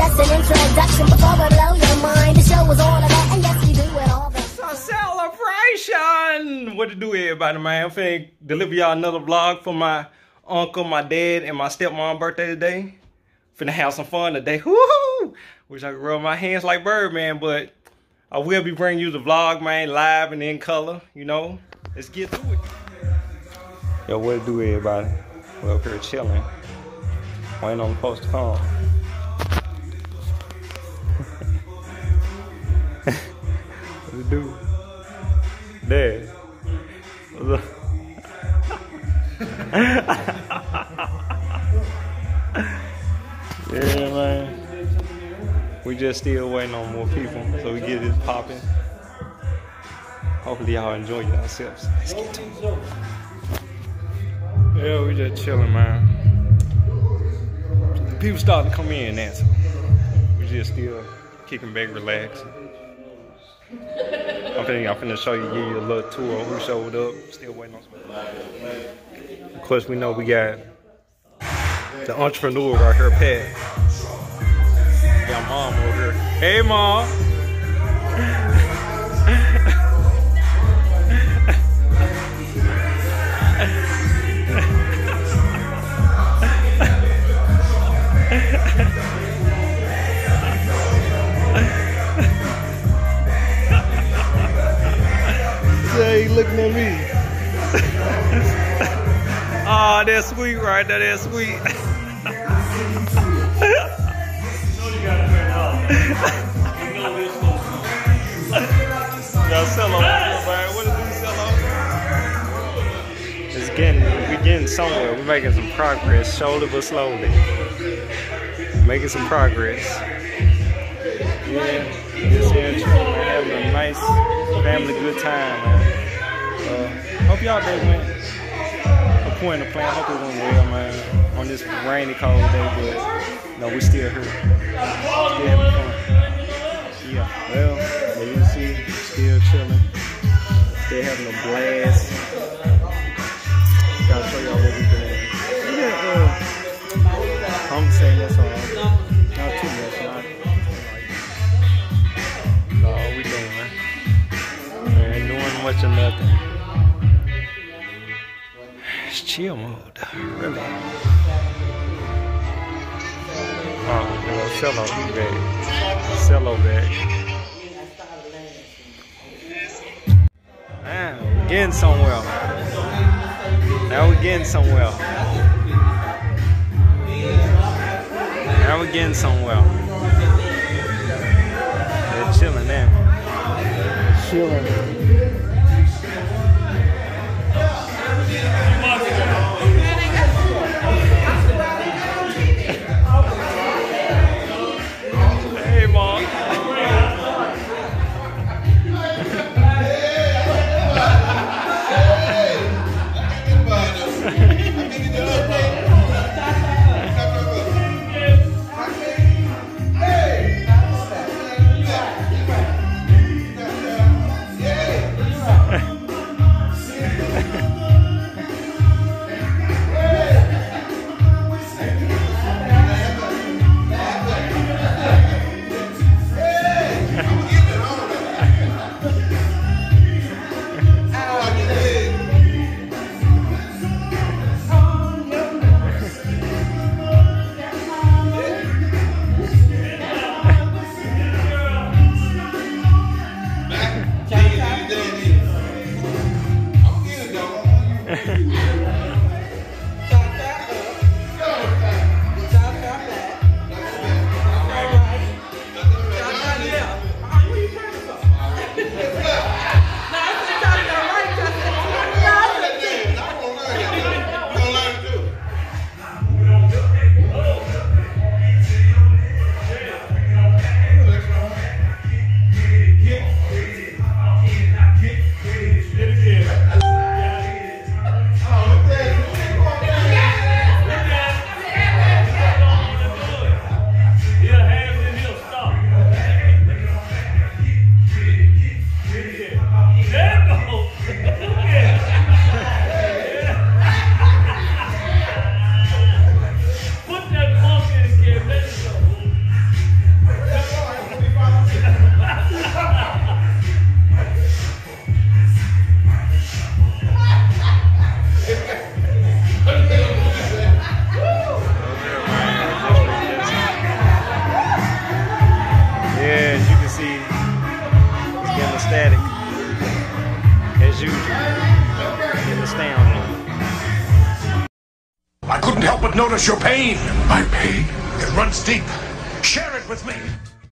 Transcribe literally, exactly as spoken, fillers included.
just an introduction before we blow your mind. The show was all about, and yes, we do it all. It's a celebration. What to do, everybody, man? I'm finna deliver y'all another vlog for my uncle, my dad, and my stepmom birthday today. Finna have some fun today. Woo-hoo! Wish I could rub my hands like Birdman, but I will be bringing you the vlog, man, live and in color, you know? Let's get to it. Yo, what to do, everybody? We're up here chilling. Waiting on the post to come. What to do? Dad. What's up? Yeah, man. We just still waiting on more people, so we get this popping. Hopefully, y'all enjoy yourselves. Let's get to it. Yeah, we just chilling, man. People starting to come in now, so we just still kicking back, relaxing. I'm finna, I'm finna show you, give you a little tour of who showed up. Still waiting on some. Of course, we know we got the entrepreneur right here, Pat. Got mom over here. Hey, mom. Say, so looking at me. Oh, that's sweet right there. That's sweet. Y'all sell off, man. What does this sell off? Just getting, we're getting somewhere. We're making some progress, shoulder but slowly. Making some progress. Yeah, just enjoying, having a nice family good time, man. Uh, hope y'all did, man. Point of plan. I hope it went well, man, on this rainy, cold day, but no, we still here. Still having fun. Yeah, well, as you can see, still chilling. Still having a blast. Gotta show y'all what we doing. Yeah, uh, I'm saying that's all. Not too much, not too much. No, we doing, man. We ain't doing much of nothing. Chill mode, really. Oh, you know, cello bag, cello bag. Man, we're getting somewhere. Now we're getting somewhere. Now we're getting somewhere. They're chilling now. Chilling. Hey! help but notice your pain. My pain? It runs deep. Share it with me.